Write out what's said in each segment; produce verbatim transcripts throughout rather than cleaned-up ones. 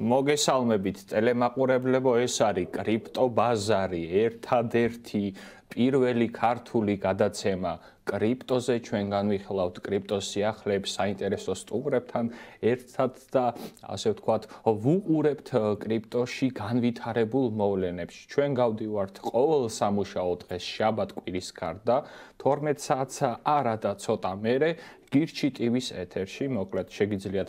მოგესალმებით ტელემაყურებლებო, ეს არის კრიპტო ბაზარი, ერთადერთი პირველი ქართული გადაცემა კრიპტოზე. Ჩვენგან ვიხილავთ კრიპტოს სიახლეებს, საინტერესო სტუმრებთან ერთად და ასე ვთქვათ, ვუყურებთ კრიპტოში განვითარებულ მოვლენებს. Ჩვენ გავდივართ ყოველ სამუშაო დღეს შაბათ-კვირის გარდა თორმეტ საათსა არა და ცოტა მერე გირჩი ტივის ეთერში, მოკლედ შეგიძლიათ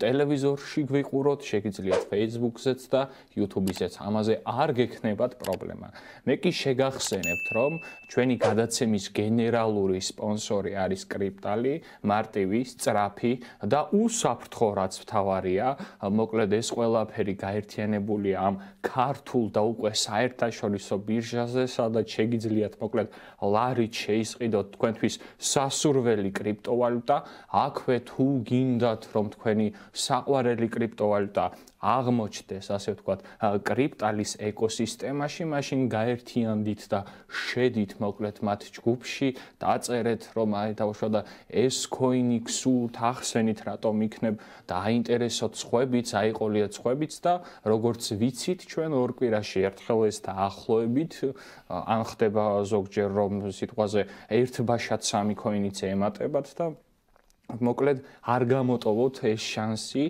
ტელევიზორში გვიყუროთ, შეგიძლიათ Facebook-ზეც და YouTube-ზეც. Ამაზე არ გექნებათ პრობლემა. მე კი შეგახსენებთ, რომ ჩვენი გადაცემის გენერალური სპონსორი არის კრიპტალი, მარტივი, სწრაფი და უსაფრთხო, რაც მთავარია. მოკლედ ეს ყველაფერი გაერთიანებული ამ ქართულ და უკვე საერთაშორისო ბირჟაზე, სადაც შეგიძლიათ მოკლედ ლარით შეისყიდოთ თქვენთვის სასურველი კრიპტოვალუტა. Აქვე თუ გინდათ რომ თქვენი საყვარელი კრიპტოვალუტა აღმოჩნდეს, ასე ვთქვათ, კრიპტალის ეკოსისტემაში, მაშინ გაერთიანდით და შედით მოკლედ მათ ჯგუფში, დაწერეთ რომ აი თავშვა და ეს კოინი გსურთ, ახსენით რატომ იქნებ, დაინტერესოთ სხვებიც, აიყოლიათ სხვებიც და როგორც ვიცით, ჩვენ ორ კვირაში ერთხელ ეს დაახლოებით, ან ხდება ზოგჯერ რომ სიტყვაზე ერთბაშად სამი კოინიც ემატებათ და მოკლედ არ გამოტოვოთ ეს შანსი,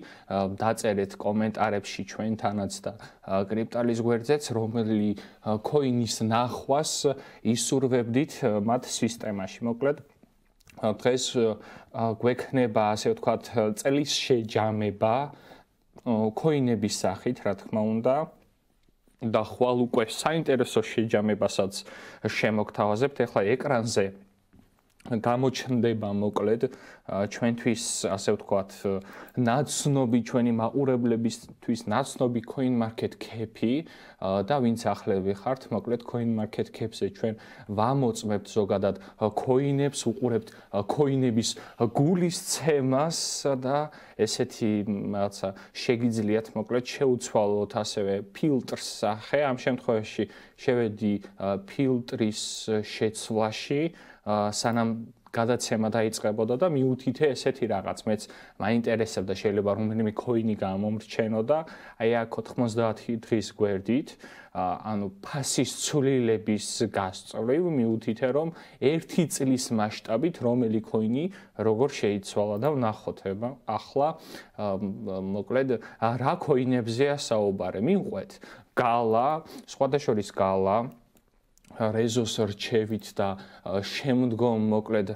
დაწერეთ კომენტარებში ჩვენთანაც და კრიპტალის გვერდზეც, რომელი კოინის ნახვას ისურვებდით მათ სისტემაში. მოკლედ დღეს გვექნება ასე ვთქვათ წლის შეჯამება კოინების სახით, რა თქმა უნდა. და ხვალ უკვე საინტერესო შეჯამებასაც შემოგთავაზებთ ახლა ეკრანზე. გამოჩნდება მოკლედ ჩვენთვის ასე ვთქვათ ნაცნობი, ჩვენი მაყურებლებისთვის ნაცნობი coin market cap-ი და ვინც ახლები ხართ მოკლედ coin market cap-ზე ჩვენ ვამოწმებთ ზოგადად coin-ებს, უყურებთ coin-ების გულისცემას და ესეთი რაღაცა შეგიძლიათ მოკლედ შეუცვალოთ ასევე ფილტრს სახე. ამ შემთხვევაში შევედი ფილტრის შეცვლაში, სანამ გადაცემა დაიწყებოდა და მიუთითე ესეთი რაღაც, მეც მაინტერესებდა, შეიძლება რომელიმე კოინი გამომრჩენო და აი აქ ოთხმოცდაათი დღის გვერდით, ანუ ფასის ცვლილების გასწვრივ მიუთითე რომ ერთი წლის მასშტაბით რომელი კოინი როგორ შეიცვალა და ვნახოთ ახლა მოკლედ რა კოინებზეა საუბარი. მივყვეთ გალა, სხვადასხვა გალა რეზოს რჩევით და შემდგომ მოკლედ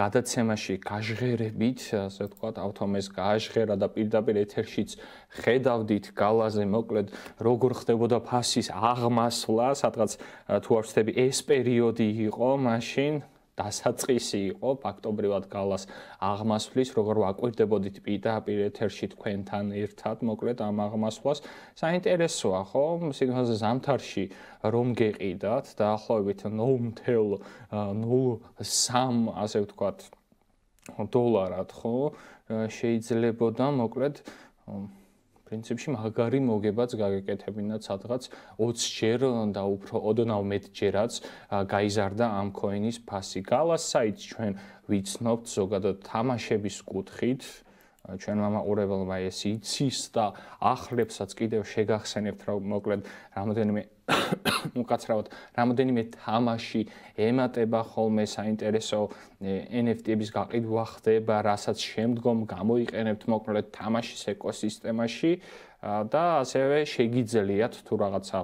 გადაცემაში გაჟღერებით, ასე ვთქვათ, ავთომეს გააჟღერა და პირდაპირ ეთერშიც ხედავდით გალაზე მოკლედ როგორ ხდებოდა ფასის აღმასვლა, სადღაც თუ არ ვცდები ეს პერიოდი იყო, მაშინ დასაწყისი იყო ფაქტობრივად გალას აღმასვლის, როგორ ვაკვირდებოდით პირდაპირ ეთერში თქვენთან ერთად მოკლედ ამ აღმასვლას. საინტერესოა ხო, სიგნალზე ზამთარში რომ გეყიდათ დაახლოებით ნულ нуль სამი ასე ვთქვათ დოლარად ხო შეიძლებოდა მოკლედ პრინციპში მაგარი მოგებაც გაგეკეთებინათ სადღაც ოცი ჯერ და უფრო ოდნავ მეტჯერაც გაიზარდა ამ კოინის ფასი. გალას საიტს ჩვენ ვიცნობთ ზოგადად თამაშების კუთხით, ჩვენ მომაყურებელმა ეს იცის და ახლებსაც კიდევ შეგახსენებთ რა მოკლედ რამოდენიმე უკაცრავად რამოდენიმე თამაში ემატება ხოლმე საინტერესო эн эф ტი-ების გაყიდვა ხდება, რასაც შემდგომ გამოიყენებთ მოკლედ თამაშის ეკოსისტემაში და ასევე შეგიძლიათ თუ რაღაცა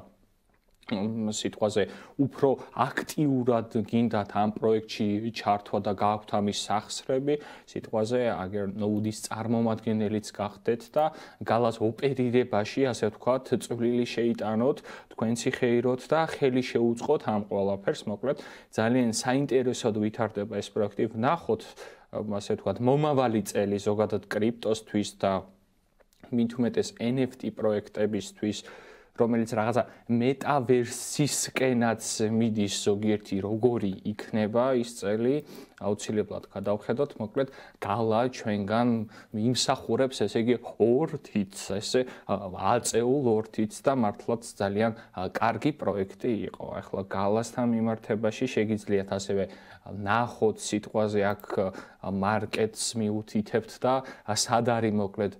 სიტყვაზე უფრო აქტიურად გინდათ ამ პროექტში ჩართვა და გაქვთ ამის სახსრები, სიტყვაზე აგერ ნოუდის წარმომადგენელიც გახდეთ და გალას ოპერირებაში ასე ვთქვათ წვლილი შეიტანოთ, თქვენს იხეიროთ და ხელი შეუწყოთ ამ ყველაფერს. მოკლედ ძალიან საინტერესოდ ვითარდება ეს პროექტი. ვნახოთ ასე ვთქვათ მომავალი წელი ზოგადად კრიპტოსთვის და მით უმეტეს эн эф ტი პროექტებისთვის რომელიც რაღაცა მეტავერსისკენაც მიდის ზოგიერთი როგორი იქნება ის წელი აუცილებლად გადავხედოთ მოკლედ გალა ჩვენგან იმსახურებს ესე იგი ორ თითს ესე აწეულ ორ თითს და მართლაც ძალიან კარგი პროექტი იყო ახლა გალასთან მიმართებაში შეგიძლიათ ასევე ნახოთ სიტყვაზე აქ მარკეტს მიუთითებთ და სად არის მოკლედ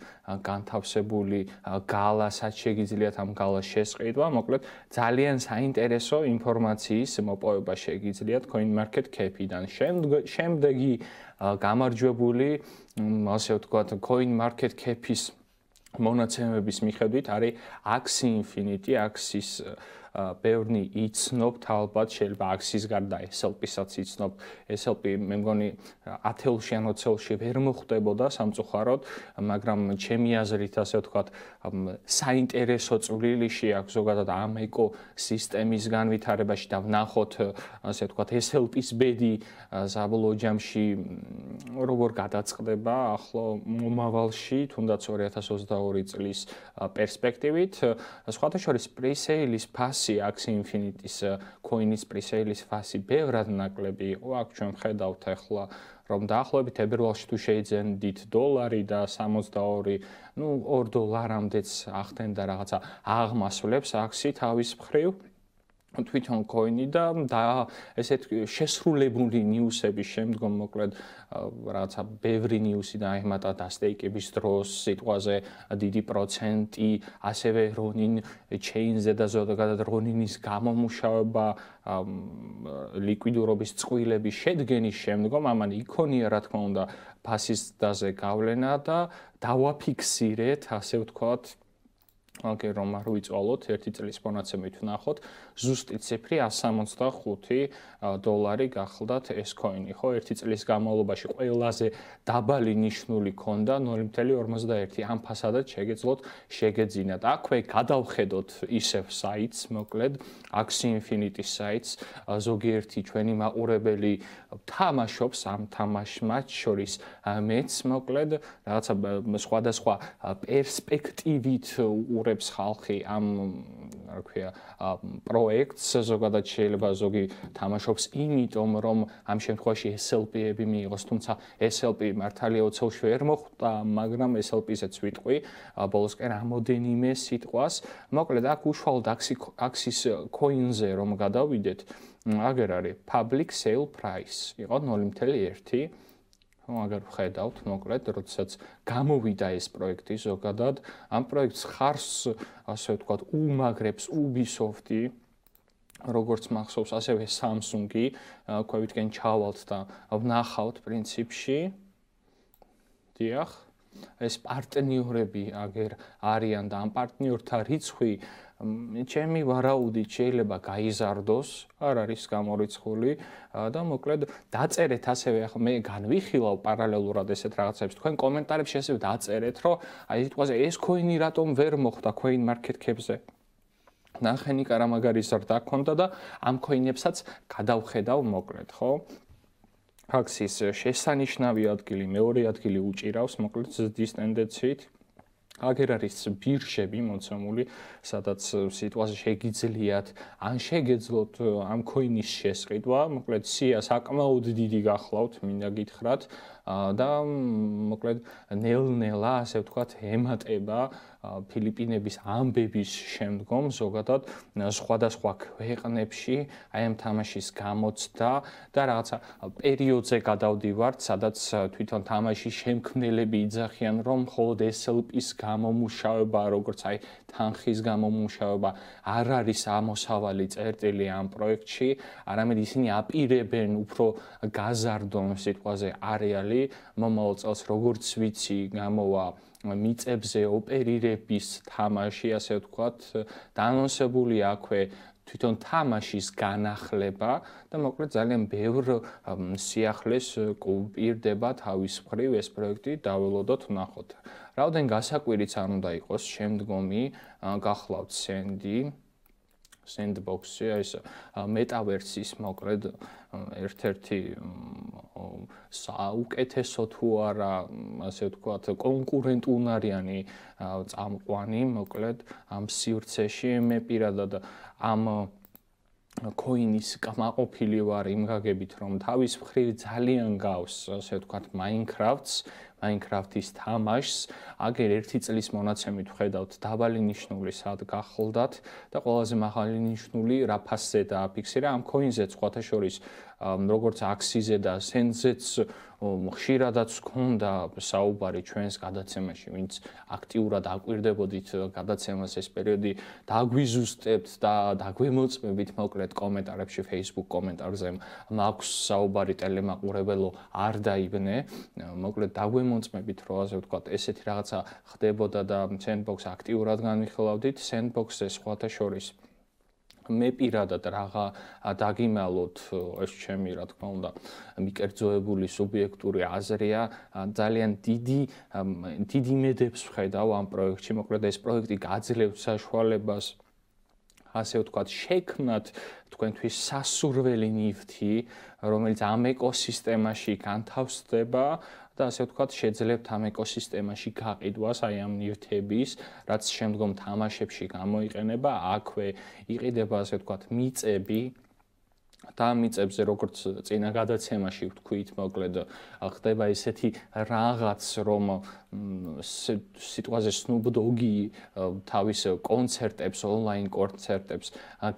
განთავსებული გალასაც შეგიძლიათ ამ გალას შესყიდვა მოკლედ ძალიან საინტერესო ინფორმაციის მოპოვება შეგიძლიათ CoinMarketCap-დან შემდეგ შემდეგი გამარჯვებული ასე ვთქვათ CoinMarketCap-ის მონაცემების მიხედვით არის Axie Infinity, Axie-ის ბევრი იცნობთ ალბათ შეიძლება Axie-ის გარდა SLP-საც იცნობთ. SLP მე მგონი ათეულში ან ოცეულში ვერ მოხვდებოდა სამწუხაროდ, მაგრამ ჩემი აზრით ასე ვთქვათ საინტერესო წვლილი შეაქვს ზოგადად ამ ეკოსისტემის განვითარებაში და ვნახოთ ასე ვთქვათ SLP-ის ბედი საბოლოო ჯამში როგორ გადაწყდება ახლო მომავალში თუნდაც ორი ათას ოცდაორი წლის პერსპექტივით სხვათაშორის პრისეილის ფასი Axie Infinity-ის coin-ის პრისეილის ფასი ბევრად ნაკლები იყო აქ ჩვენ ხედავთ ახლა რომ დაახლოებით ებერვალში თუ შეიძენდით დოლარი და სამოცდაორი ნუ ორ დოლარამდეც ახდენდა რაღაცა აღმასვლებს Axie თავის მხრივ თვითონ coin-ი და და ესეთ შესრულებული ნიუსების შემდგომ მოკლედ რაღაცა ბევრი ნიუსი დაემატა დასტეიკების დროს სიტყვაზე დიდი პროცენტი ასევე რონინ ჩეინზე და ზოგადად რონინის გამომუშავება ლიკვიდურობის წყვილების შედგენის შემდგომ ამან იქონია რა თქმა უნდა ფასის დაზე გავლენა და დავაფიქსირეთ ასე ვთქვათ აკე რომ არ ვიწვალოთ ერთი წლის მონაცემით ვნახოთ ზუსტი ციფრი ათას სამოცდახუთი დოლარი გახლდათ ეს coin-ი ხო ერთი წლის განმავლობაში ყველაზე დაბალი ნიშნული ქონდა ნული ოცდაერთი ამ ფასადად შეგეძლოთ შეგეძინათ აქვე გადავხედოთ ისევ საიტს მოკლედ Axie Infinity-ის საიტს ზოგიერთი ჩვენი მაყურებელი თამაშობს ამ თამაშმა შორის მეც მოკლედ რაღაცა სხვადასხვა პერსპექტივით ურებს ხალხი ამ რა ქვია პროექტს ზოგადად შეიძლება ზოგი თამაშობს იმიტომ რომ ამ შემთხვევაში SLP-ები მიიღოს თუმცა SLP მართალია ოცეულში ვერ მოხვდა მაგრამ SLP-საც ვიტყვი ბოლოსკენ ამოდენიმე სიტყვას მოკლედ აქ უშუალოდ Axie-ის coin-ზე რომ გადავიდეთ აგერ არის public sale price იყო ნული нуль целых одна ну агар ვხედავთ მოკლედ როდესაც გამოვიდა ეს პროექტი ზოგადად ამ პროექტს ხარს ასე ვთქვათ უმაგრებს Ubisoft-ი როგორც მახსოვს ასევე Samsung-ი ქვევითკენ ჩავალთ და ვნახავთ პრინციპში დიახ ეს პარტნიორები აგერ არიან და ამ პარტნიორთა რიცხვი ჩემი ვარაუდით შეიძლება გაიზარდოს, არ არის გამორიცხული და მოკლედ დაწერეთ ასევე ახლა მე განვიხილავ პარალელურად ესეთ რაღაცებს თქვენ კომენტარებში ასევე დაწერეთ რომ აი სიტყვაზე ეს coin-ი რატომ ვერ მოხდა CoinMarketCap-ზე ნახენი კარ მაგარი ზრდა ქონდა და ამ coin-ებსაც გადავხედავ მოკლედ ხო Axie-ის შესანიშნავი ადგილი მეორე ადგილი უჭირავს მოკლედ ზრდის ტენდენციით აგერ არის ბირჟები მოცემული, სადაც სიტუაცია შეგიძლიათ ან შეგეძლოთ ამ coin-ის შესყიდვა, მოკლედ სია საკმაოდ დიდი გახლავთ, მინდა გითხრათ და მოკლედ ნელ-ნელა, ასე ვთქვათ, ემატება ფილიპინების ამბების შემდგომ, ზოგადად სხვადასხვა ქვეყნებში აი ამ თამაშის გამოცდა და რაღაცა პერიოდზე გადავდივართ, სადაც თვითონ თამაშის შემქმნელები იძახიან, რომ მხოლოდ SLP-ის გამომუშავება, როგორც აი თანხის გამომუშავება არ არის ამოსავალი წერტილი ამ პროექტში, არამედ ისინი აპირებენ უფრო გაზარდონ სიტყვაზე არეალი მომავალ წელს როგორც ვიცი გამოვა მიწებზე ოპერირების თამაში, ასე ვთქვათ, დანონსებული აქვე თვითონ თამაშის განახლება და მოკლედ ძალიან ბევრ სიახლეს კუპირდება თავის მხრივ ეს პროექტი დაველოდოთ ვნახოთ. Რაოდენ გასაკვირიც არ უნდა იყოს შემდგომი გახლავთ სენდი sandbox-ში, ეს metaverse-ის მოკლედ ერთ-ერთი საუკეთესო თუ არა, ასე ვთქვათ, კონკურენტუნარიანი წამყვანი მოკლედ ამ სივრცეში მე პირადად ამ კოინის კმაყოფილი ვარ იმ გაგებით რომ თავის მხრივ ძალიან გავს, ასე ვთქვათ, Minecraft-ს, Minecraft-ის თამაშს, აგერ ერთი წლის მონაცემით ხედავთ დაბალი ნიშნული სად გახლდათ და ყველაზე მაღალი ნიშნული რა ფასზე დააფიქსირა ამ კოინზე, სხვათა შორის როგორც აქსიზე და სენზეც ხშირადაც გქონდა საუბარი ჩვენს გადაცემაში, ვინც აქტიურად აკვირდებოდით გადაცემას ეს პერიოდი დაგვიზუსტებთ და დაგვემოწმებით მოკლედ კომენტარებში Facebook კომენტარზე მაქვს საუბარი ტელემაყურებელო არ დაიბნე მოკლედ დაგვემოწმებით რომ ასე ვთქვათ ესეთი რაღაცა ხდებოდა და sandbox აქტიურად განვიხილავდით sandbox-ზე სხვათა შორის მე პირადად რაღა დაგიმალოთ ეს ჩემი რა თქმა უნდა მიკერძოებული სუბიექტური აზრია ძალიან დიდი დიდი მედებს ვხედავ ამ პროექტში მოკლედ ეს პროექტი გაძლევს საშუალებას ასე ვთქვათ შექმნათ თქვენთვის სასურველი ნივთი რომელიც ამ ეკოსისტემაში განთავსდება და ასე ვთქვათ შეძლებთ ამ ეკოსისტემაში გაყიდვას აი ამ ნივთების რაც შემდგომ თამაშებში გამოიყენება აქვე იყიდება ასე ვთქვათ მიწები და მიწებზე როგორც წინა გადაცემაში ვთქვით მოკლედ ხდება ესეთი რაღაც რომ სიტყვაზე Snoop Dogg-ი თავის კონცერტებს ონლაინ კონცერტებს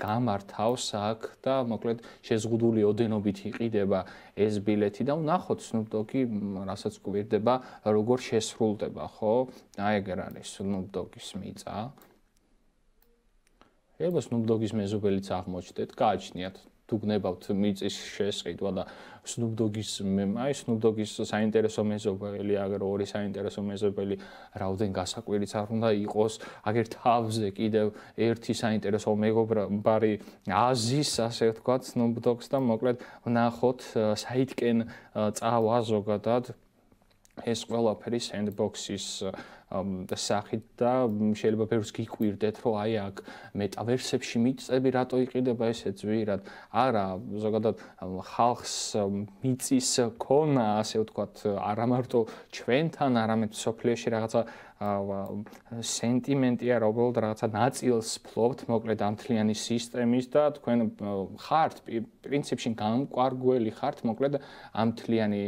გამართავს აქ და მოკლედ შეზღუდული ოდენობით იყიდება ეს ბილეთი და ვნახოთ Snoop Dogg-ი რასაც გვირდება როგორ შესრულდება ხო აი ეგ არის Snoop Dogg-ის მიწა ეხლა Snoop Dogg-ის მეზობელიც აღმოჩნდეთ გააჩნიათ დუგნებავთ მიწის შესყიდვა და Snoop Dogg-ის აი Snoop Dogg-ის საინტერესო მეზობელი აგერ ორი საინტერესო მეზობელი რაოდენ გასაკვირიც არ უნდა იყოს აგერ თავზე კიდევ ერთი საინტერესო მეგობარი აზის ასე ვთქვათ Snoop Dogg-ს და მოკლედ ვნახოთ საითკენ წავა ზოგადად ეს ყველაფერი sandbox-ის სახით და შეიძლება ბევრს გიკვირდეთ რომ აი აქ მეტავერსებში მიწები რატო იყიდება ესე ძვირად არა ზოგადად ხალხს მიწის ქონა ასე ვთქვათ არა მარტო ჩვენთან არამედ სოფლიეში რაღაცა სენტიმენტია რომ რაღაცა ნაწილს ფლობთ მოკლედ ამ თლიანი სისტემის და თქვენ ხართ პრინციპში გამყვარგველი ხართ მოკლედ ამ თლიანი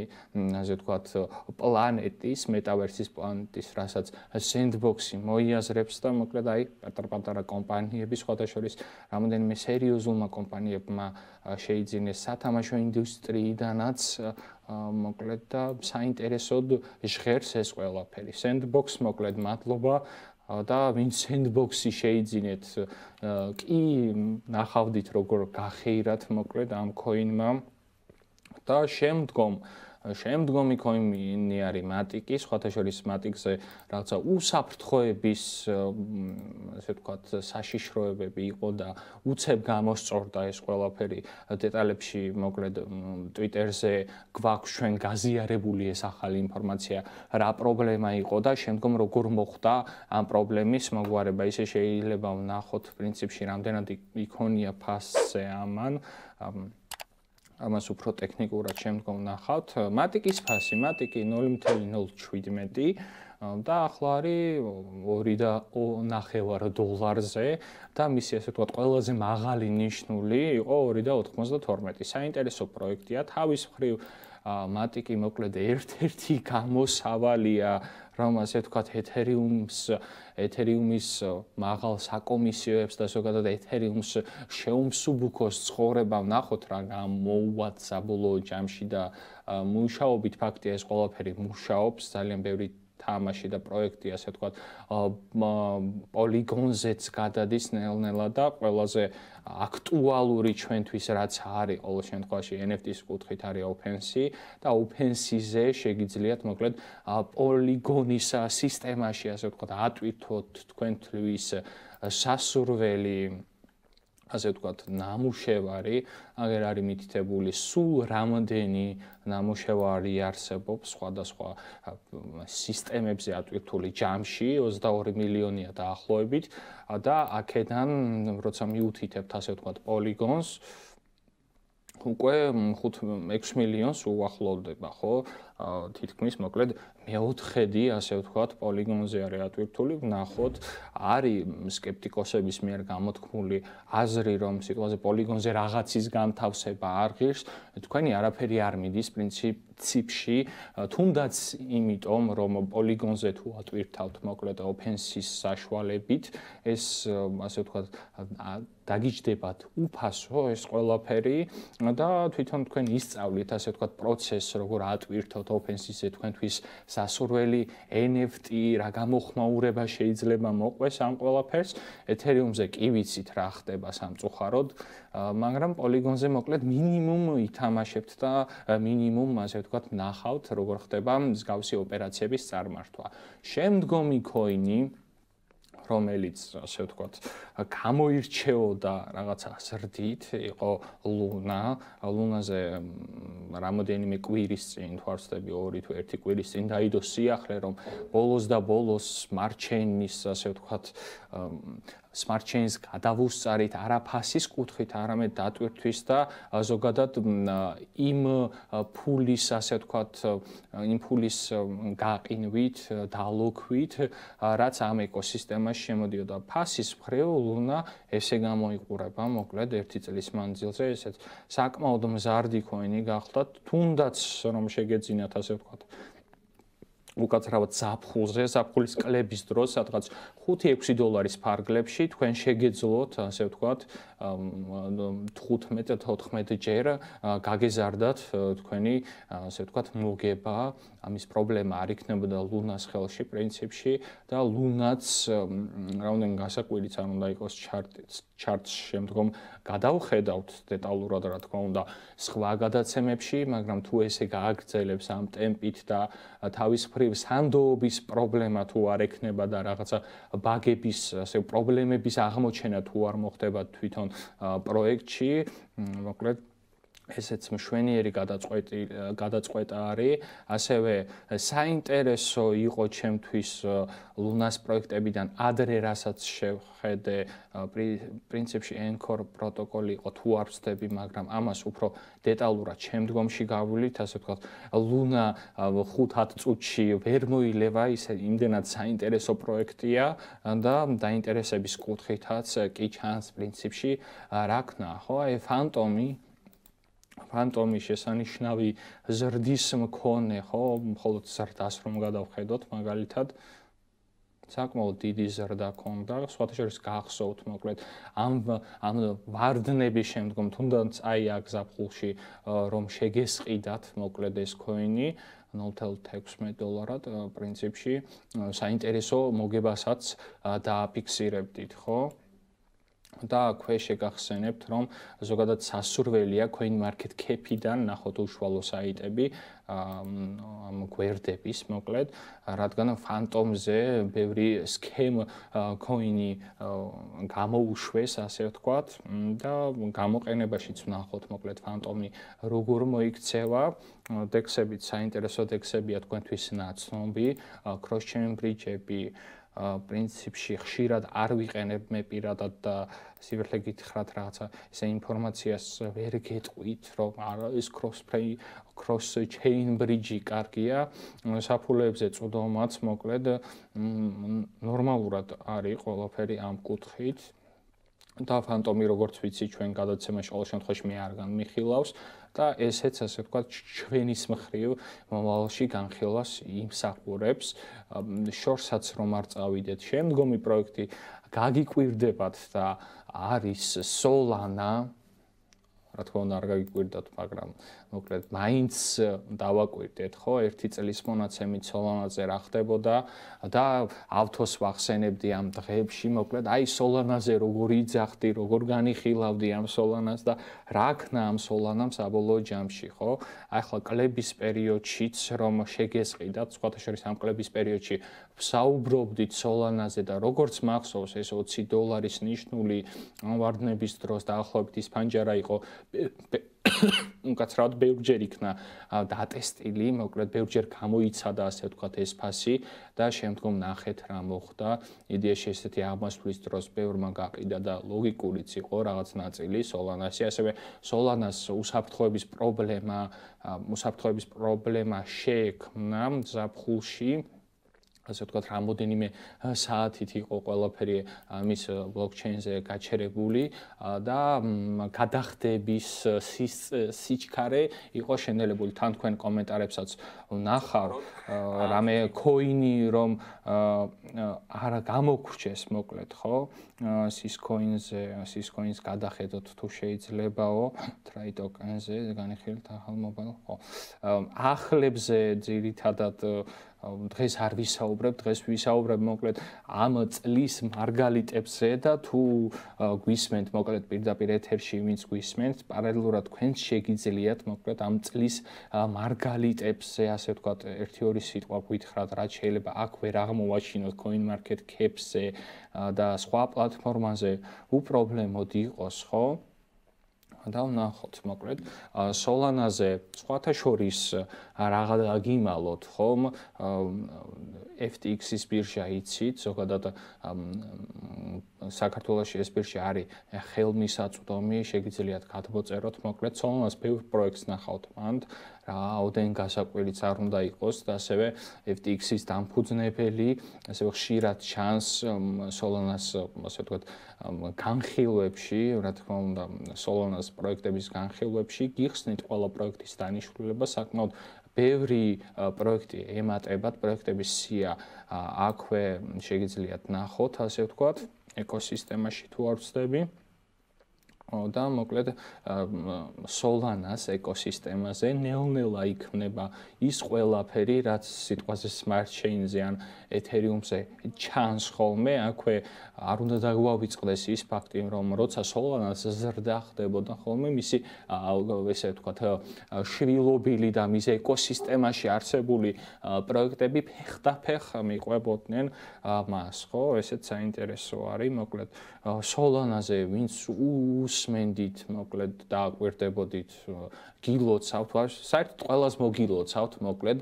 ასე ვთქვათ პლანეტის მეტავერსის პლანეტის რასაც sandbox-ი მოიაზრებს და მოკლედ აი პატარ-პატარა კომპანიები სხვათა შორის რამოდენიმე სერიოზულმა კომპანიებმა შეიძინეს სათამაშო ინდუსტრიიდანაც მოკლედ და საინტერესოდ ჟღერს ეს ყველაფერი sandbox მოკლედ მადლობა და ვინც sandbox-ი შეიძინეთ კი ნახავდით როგორ გახეირათ მოკლედ ამ coin-მა და შემდგომ შემდგომი კოინი არის მატიკი, სხვათა შორის მატიკზე რაღაცა უსაფრთხოების ასე ვთქვათ საშიშროებები იყო და უცებ გამოსწორდა ეს ყველაფერი დეტალებში მოკლედ Twitter-ზე გვაქვს ჩვენ გაზიარებული ეს ახალი ინფორმაცია რა პრობლემა იყო და შემდგომ როგორ მოხდა ამ პრობლემის მოგვარება ისე შეიძლება ვნახოთ პრინციპში რამდენად იქონია ფასზე ამან ამას უფრო ტექნიკურად შემდგომ ნახავთ. მატიკის ფასი, მატიკი нуль целых нуль семь და ახლა არის ორი და ორი целых пять დოლარზე და მისი ასე ვთქვათ ყველაზე მაღალი ნიშნული იყო ორი და ოთხმოცდათორმეტი. საინტერესო პროექტია, თავის მხრივ მატიკი მოკლედ ერთ-ერთი გამოსავალია რომ ასე ვთქვათ ეთერიუმს ეთერიუმის მაღალ საკომისიოებს და ზოგადად ეთერიუმს შეუმსუბუქოს ცხოვრება ვნახოთ რა გამოუვათ საბოლოო ჯამში და მუშაობით ფაქტია ეს ყველაფერი მუშაობს ძალიან ბევრი თამაში და პროექტი ასე ვთქვათ პოლიგონზეც გადადის ნელ-ნელა და ყველაზე აქტუალური ჩვენთვის რაც არის ყოველ შემთხვევაში N F T-ის კუთხით არის OpenSea და OpenSea-ზე შეგიძლიათ მოკლედ პოლიგონის სისტემაში ასე ვთქვათ ატვირთოთ თქვენთვის სასურველი ასე ვთქვათ, ნამუშევარი, აგერ არის მითითებული, სულ რამდენი ნამუშევარი არსებობს სხვადასხვა სისტემებზე ატვირთული ჯამში, ოცდაორი მილიონია დაახლოებით და აქედან, როცა მიუთითებთ, ასე ვთქვათ, პოლიგონს უკვე ხუთს მილიონს უახლოვდება, ხო? თითქმის მოკლედ მეოთხედი, ასე ვთქვათ, პოლიგონზე არის ატვირთული, ვნახოთ, არის სკეპტიკოსების მიერ გამოთქმული აზრი, რომ სიტყვაზე პოლიგონზე რაღაცის განთავსება არ ღირს, თქვენი არაფერი არ მიდის პრინციპში, თუნდაც იმიტომ, რომ პოლიგონზე თუ ატვირთავთ მოკლედ ოფენსის საშუალებით, ეს, ასე ვთქვათ, დაგიჯდებათ უფასო ეს ყველაფერი და თვითონ თქვენ ისწავლით, ასე ვთქვათ, პროცესს, როგორ ატვირთოთ ოფენსიზე თქვენთვის სასურველი NFT რა გამოხმაურება შეიძლება მოყვეს ამ ყველაფერს ეთერიუმზე კი ვიცით რა ხდება სამწუხაროდ მაგრამ პოლიგონზე მოკლედ მინიმუმ ითამაშებთ და მინიმუმ ასე ვთქვათ ნახავთ როგორ ხდება მსგავსი ოპერაციების წარმართვა შემდგომი კოინი რომელიც ასე ვთქვათ გამოირჩეოდა რაღაცა ზრდით იყო ლუნა ლუნაზე რამოდენიმე კვირის წინ თვარცდები ორი თუ ერთი კვირის წინ დაიდო სიახლე რომ ბოლოს და ბოლოს მარჩენის ასე ვთქვათ smart chains გადავუსწარით არა ფასის კუთხით არამედ დატვირთვის და ზოგადად იმ ფულის ასე ვთქვათ იმ ფულის გაყინვით დალოქვით რაც ამ ეკოსისტემაში შემოდიოდა ფასის მხრივ ლუნა ესე გამოიყურება მოკლედ ერთი წლის მანძილზე ესეც საკმაოდ მზარდი კოინი გახდა თუნდაც რომ შეგეძინათ ასე ვთქვათ უკაცრავად ზაფხულზე, ზაფხულის კლების დროს, სადღაც ხუთი ექვსი დოლარის ფარგლებში თქვენ შეგეძლოთ, ასე ვთქვათ, თხუთმეტი ოთხმეტი ჯერ გაგეზარდათ თქვენი, ასე ვთქვათ, მოგება, ამის პრობლემა არ იქნებოდა ლუნას ხელში პრინციპში და ლუნაც რაუნდენ გასაკვირიც არ უნდა იყოს ჩარტს შემდგომ გადავხედავთ დეტალურად რა თქმა უნდა სხვა გადაცემებში, მაგრამ თუ ესე გააგრძელებს ამ ტემპით და თავის მხრივ სანდოობის პრობლემა თუ არ ექნება და რაღაცა ბაგების, ასე პრობლემების აღმოჩენა თუ არ მოხდება თვითონ პროექტში, მოკლედ ესეც მშვენიერი გადაწყვეტი გადაწყვეტა არის, ასევე საინტერესო იყო ჩემთვის ლუნას პროექტებიდან ადრე რასაც შევხედე პრინციპში Anchor პროტოკოლი იყო თუ არ ვცდები, მაგრამ ამას უფრო დეტალურად შემდგომში გავვლით, ასე ვთქვათ, ლუნა ხუთ ათს წუთში ვერ მოილევა, ის იმდენად საინტერესო პროექტია და დაინტერესების კუთხითაც კი ჩანს პრინციპში რა ქნა, ხო, აი ფანტომი ფანტომი შესანიშნავი ზრდის მქონე, ხო, მხოლოდ ზრდას რომ გადავხედოთ, მაგალითად საკმაოდ დიდი ზრდა ქონდა, სხვათა შორის გახსოვთ მოკლედ ამ ამ ვარდნების შემდგომ, თუნდაც აი აქ ზაფხულში რომ შეგესყიდათ, მოკლედ ეს კოინი ნულ ათექვსმეტი დოლარად პრინციპში საინტერესო მოგებასაც დააფიქსირებდით, ხო? და ქვეშ შეგახსენებთ რომ ზოგადად სასურველია coin market cap-დან ნახოთ უშუალო საიტები ამ გვერდების მოკლედ რადგან ფანტომზე ბევრი სქემ coin-ი გამოუშვეს ასე ვთქვათ და გამოყენებაშიც ნახოთ მოკლედ ფანტომი როგორ მოიქცევა დექსებით საინტერესო დექსებია თქვენთვის ნაცნობი cross-chain bridge-ები პრინციპში ხშირად არ ვიყენებ მე პირადად და სიუჟეტი გითხრათ რაღაცა ესე ინფორმაციას ვერ გეტყვით რომ არა ეს cross-play cross-chain bridge-ი კარგია საფულეებზე წვდომაც მოკლედ ნორმალურად არის ყველაფერი ამ კუთხით და ფანტომი როგორც ვიცი ჩვენ გადაცემაში ყოველ შემთხვევაში მე არ განმიხილავს და ესეც ასე ვთქვათ ჩვენის მხრივ მომავალში განხილვას იმსახურებს შორსაც რომ არ წავიდეთ შემდგომი პროექტი გაგიკვირდებათ და არის Solana რა თქმა უნდა არ გავიკვირდათ, მაგრამ მოკლედ მაინც დავაკვირდეთ, ხო, ერთი წლის მონაცემით სოლანაზე რა ხდებოდა და ავთოს ვახსენებდი ამ დღეებში, მოკლედ აი სოლანაზე როგორი იძახდი, როგორ განიხილავდი ამ სოლანას და რა ქნა ამ სოლანამ საბოლოო ჯამში, ხო? Ახლა კლების პერიოდშიც რომ შეგესყიდათ, სხვათა შორის ამ კლების პერიოდში საუბრობდით სოლანაზე და როგორც მახსოვს ეს ოცი დოლარის ნიშნული ვარდნების დროს დაახლოებით ის ფანჯარა იყო უკაცრავად ბევრჯერ იქნა დატესტილი, მოკლედ ბევრჯერ გამოიცადა ასე ვთქვათ ეს ფასი და შემდგომ ნახეთ რა მოხდა. იდეაში ესეთი აღმასვლის დროს ბევრმა გაყიდა და ლოგიკურიც იყო რაღაც ნაწილი სოლანასი, ასევე სოლანას უსაფრთხოების პრობლემა, უსაფრთხოების პრობლემა შექმნა ზაფხულში. ასე ვთქვათ, რამოდენიმე საათით იყო ყველაფერი მის ბლოკჩეინზე გაჩერებული და გადახდების სიჩქარე იყო შენელებული. თან თქვენ კომენტარებსაც ნახავ, რამე კოინი რომ არა გამოგვჭეს, მოკლედ, ხო? სის კოინზე, სის კოინს გადახედოთ თუ შეიძლებაო, ტრაი ტოკენზე განიხილეთ ახალ მობილ, ხო? ახლებზე ძირითადად დღეს არ ვისაუბრებ, დღეს ვისაუბრებ მოკლედ ამ წლის მარგალიტებზე და თუ გვისმენთ, მოკლედ პირდაპირ ეთერში ვინც გვისმენთ, პარალელურად თქვენ შეგიძლიათ მოკლედ ამ წლის მარგალიტებზე, ასე ვთქვათ, ერთი ორი სიტყვა გითხრათ, რაც შეიძლება აქ ვერ აღმოვაჩინოთ CoinMarketCap-ზე და სხვა პლატფორმაზე უპრობლემოდ იყოს, ხო? და ვნახოთ მოკლედ სოლანაზე სხვათა შორის რაღა დაგიმალოთ ხომ F T X-ის ბირჟა იცით ზოგადად საქართველოში ეს ბირჟა არის ხელმისაწვდომი შეგიძლიათ გადმოწეროთ მოკლედ სოლანას ბევრ პროექტს ნახავთ მანდ რა აუდენ გასაკვირიც არ უნდა იყოს და ასევე F T X-ის დამფუძნებელი ასევე ხშირად ჩანს სოლანას ასე ვთქვათ განხილვებში რა თქმა უნდა სოლანას პროექტების განხილვებში გიხსნით ყველა პროექტის დანიშნულება საკმაოდ ბევრი პროექტი ემატებათ პროექტების სია აქვე შეგიძლიათ ნახოთ ასე ვთქვათ ეკოსისტემაში თუ არ ვცდები და მოკლედ სოლანას ეკოსისტემაზე ნელ-ნელა იქმნება ის ყველაფერი, რაც სიტყვაზე smart chain-ზე ან ეთერიუმზე ჩანს ხოლმე, აქვე არ უნდა დაგვავიწყდეს ის ფაქტი, რომ როცა სოლანას ზრდა ხდებოდა ხოლმე, მისი ესე ვთქვათ, შვილობილი და მის ეკოსისტემაში არსებული პროექტები ფეხდაფეხ მიყვებოდნენ მას, ხო? ესეც საინტერესო არის, მოკლედ სოლანაზე ვინც მენდით, მოკლედ დააკვირდებოდით, გილოცავთ, საერთოდ ყველას მოგილოცავთ, მოკლედ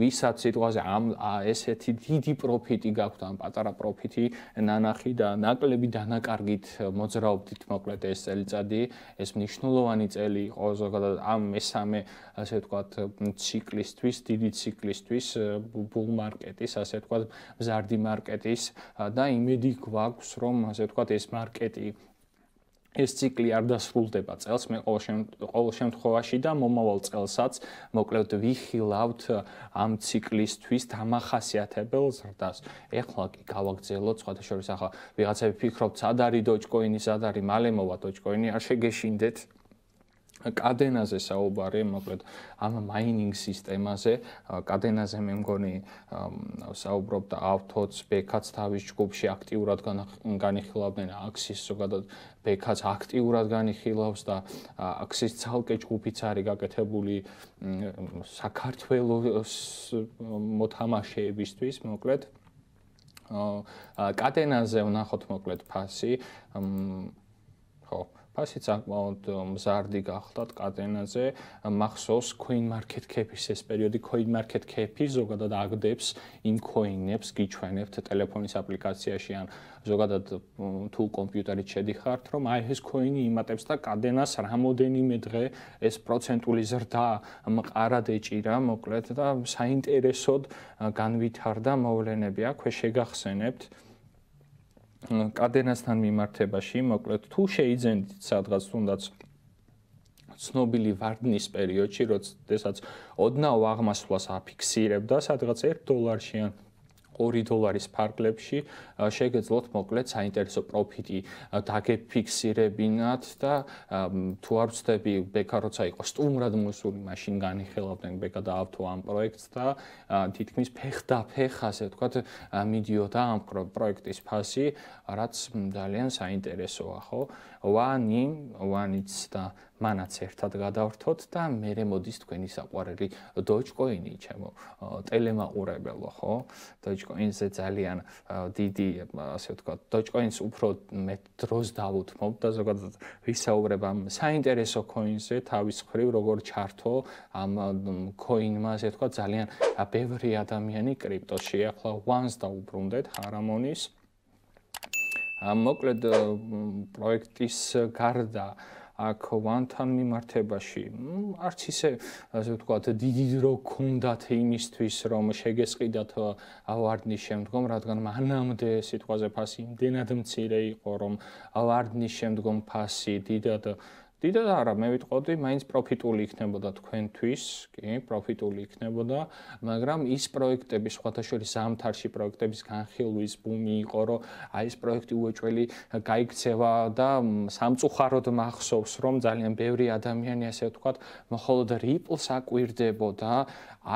ვისაც სიტყვაზე ამ ესეთი დიდი პროფიტი გაქვთ, ან პატარა პროფიტი ნანახი და ნაკლები დანაკარგით მოძრაობდით, მოკლედ ეს წელიწადი, ეს მნიშვნელოვანი წელი იყო ზოგადად ამ მესამე, ასე ვთქვათ, ციკლისთვის, დიდი ციკლისთვის, ბულ მარკეტის, ასე ვთქვათ, მზარდი მარკეტის და იმედი გვაქვს, რომ ასე ვთქვათ, ეს მარკეტი ეს ციკლი არ დასრულდება წელს მე ყოველ შემთხვევაში და მომავალ წელსაც მოკლედ ვიხილავთ ამ ციკლისთვის დამახასიათებელ ზრდას. ეხლა კი გავაგრძელოთ, სხვათა შორის ახლა ვიღაცები ფიქრობთ, სად არის დოჯქოინი, სად არის მალე მოვა დოჯქოინი, არ შეგეშინდეთ კადენაზე საუბარი, მოკლედ ამ მაინინგ სისტემაზე, კადენაზე მე მგონი საუბრობ და ავთოც, ბექაც თავის ჯგუფში აქტიურად განიხილავდნენ აქსის ზოგადად ბექაც აქტიურად განიხილავს და აქსის ცალკე ჯგუფიც არის გაკეთებული საქართველოს მოთამაშეებისთვის, მოკლედ კადენაზე ვნახოთ მოკლედ ფასი, ხო ასეც საკმაოდ მზარდი გახლდათ კადენაზე მახსოვს CoinMarketCap-ის ეს პერიოდი CoinMarketCap-ი ზოგადად აგდებს იმ კოინებს გიჩვენებთ ტელეფონის აპლიკაციაში ან ზოგადად თუ კომპიუტერით შედიხართ რომ აი ეს კოინი იმატებს და კადენას რამოდენიმე დღე ეს პროცენტული ზრდა მყარად ეჭირა მოკლედ და საინტერესოდ განვითარდა მოვლენები აქვე შეგახსენებთ კადენასთან მიმართებაში, მოკლედ თუ შეიძენდით სადღაც თუნდაც ცნობილი ვარდნის პერიოდში, როდესაც ოდნავ აღმასვლას აფიქსირებდა, სადღაც ერთ დოლარში ან ორი დოლარის ფარგლებში შეგეძლოთ მოკლედ საინტერესო პროფიტი დაგეფიქსირებინათ და თუ არ ვწდები ბეკაროცა იყო სტუმრად მოსული მაშინ განიხილავდნენ ბეკა დაავთო ამ პროექტს და თითქმის ფეხდაფეხ ასე ვთქვათ მიდიოდა ამ პროექტის ფასი რაც ძალიან საინტერესოა ხო ვანი ვანიც და მანაც ერთად გადავრთოთ და მერე მოდის თქვენი საყვარელი დოჯკოინი ჩემო ტელემაყურებელო ხო დოჯკოინზე ძალიან დიდი ასე ვთქვათ დოჯკოინს უფრო მე დროს დავუთმობ და ზოგადად ვისაუბრებ ამ საინტერესო კოინზე თავის ხრივ როგორ ჩართო ამ კოინმა ასე ვთქვათ ძალიან ბევრი ადამიანი კრიპტოში ახლა ვანს დაუბრუნდეთ ჰარმონიის მოკლედ პროექტის გარდა აქ ვანთან მიმართებაში არც ისე ასე ვთქვათ დიდი დრო გქონდათ იმისთვის რომ შეგესყიდათ ავარდნის შემდგომ რადგან მანამდე სიტყვაზე ფასი იმდენად მცირე იყო რომ ავარდნის შემდგომ ფასი დიდად დიდად არა მე ვიტყოდი მაინც პროფიტული იქნებოდა თქვენთვის კი პროფიტული იქნებოდა მაგრამ ის პროექტები სხვათაშორის სამთარში პროექტების განხილვის ბუმი იყო რომ აი ეს პროექტი უეჭველი გაიქცევა და სამწუხაროდ მახსოვს რომ ძალიან ბევრი ადამიანი ასე ვთქვათ მხოლოდ Ripple-ს აკვირდებოდა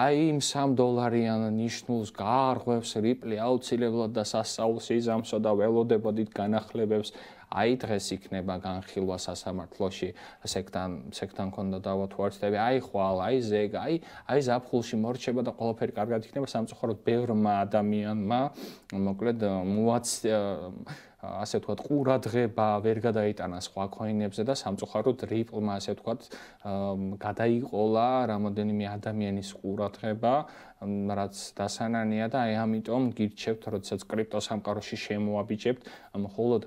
აი იმ სამ დოლარიან ნიშნულს გაარღვევს Ripple-ი აუცილებლად და სასწაულს იზამსო და ველოდება დიდ განახლებებს აი დღეს იქნება განხილვა სასამართლოში სექტან სექტან კონდა დავათვალისწინები აი ხვალ აი ზეგ აი აი ზაფხულში მორჩება და ყველაფერი კარგად იქნება სამწუხაროდ ბევრმა ადამიანმა მოკლედ მოაც ასე ვთქვათ ყურადღება ვერ გადაიტანა სხვა კოინებზე და სამწუხაროდ Ripple-მა ასე ვთქვათ გადაიყოლა რამოდენიმე ადამიანის ყურადღება რაც დასანანია და აი ამიტომ გირჩევთ როდესაც კრიპტოსამყაროში შემოაბიჭებთ მხოლოდ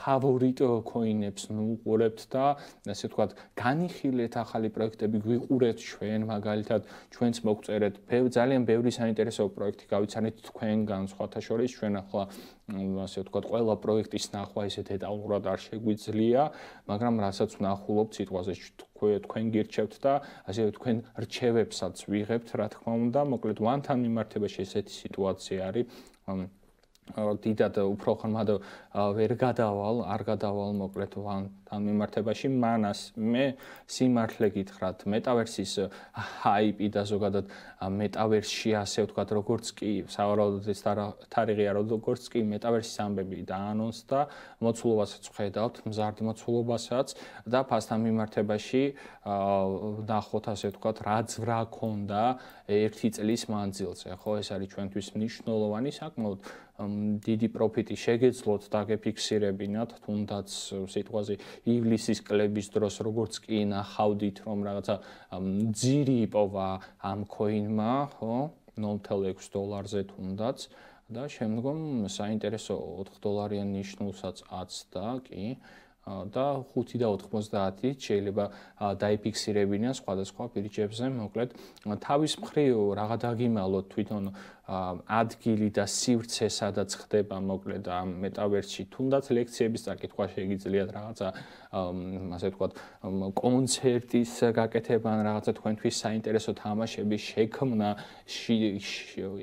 ფავორიტ კოინებს უყურებთ და ასე ვთქვათ განიხილეთ ახალი პროექტები გვიყურეთ ჩვენ მაგალითად ჩვენც მოგწერეთ ძალიან ბევრი საინტერესო პროექტი გავიცანეთ თქვენგან სხვათაშორის ჩვენ ახლა ასე ვთქვათ ყველა პროექტის ნახვა ისე დეტალურად არ შეგვიძლია მაგრამ რასაც ვნახულობთ სიტყვაზე თქვენ გირჩევთ და ასე თქვენ რჩევებსაც ვიღებთ რა თქმა უნდა მოკლედ ვანთან მიმართებაში ესეთი სიტუაცია არის დიდად უფრო ხმად ვერ გადავალ არ გადავალ მოკლედ ვანთან მიმართებაში მანას მე სიმართლე გითხრათ მეტავერსის ჰაიპი და ზოგადად მეტავერსში ასე ვთქვათ როგორც კი სავარაუდოდ ეს თარიღია როგორც კი მეტავერსის ამბები დაანონსდა მოცულობასაც ხედავთ მზარდ მოცულობასაც და ფასთან მიმართებაში ნახოთ ასე ვთქვათ რა ძვრა ქონდა ერთი წლის მანძილზე ხო ეს არის ჩვენთვის მნიშვნელოვანი საკმაოდ დიდი პროფიტი შეგეძლოთ დაგეფიქსირებინათ თუნდაც სიტყვაზე ივლისის კლების დროს როგორც კი ნახავდით რომ რაღაცა ძირი იპოვა ამ კოინმა ხო ნულ ათექს დოლარზე თუნდაც და შემდგომ საინტერესო ოთხ დოლარიან ნიშნულსაც აცდა კი და ხუთიდან ოცდაათამდე შეიძლება დაიფიქსირებინა სხვადასხვა ბირჟებზე მოკლედ თავის მხრივ რაღა დაგიმალოთ თვითონ ადგილი და სივრცე სადაც ხდება მოკლედ ამ მეტავერსში თუნდაც ლექციების წაკითხვა შეგიძლიათ რაღაცა ასე ვთქვათ კონცერტის გაკეთება ან რაღაცა თქვენთვის საინტერესო თამაშების შექმნა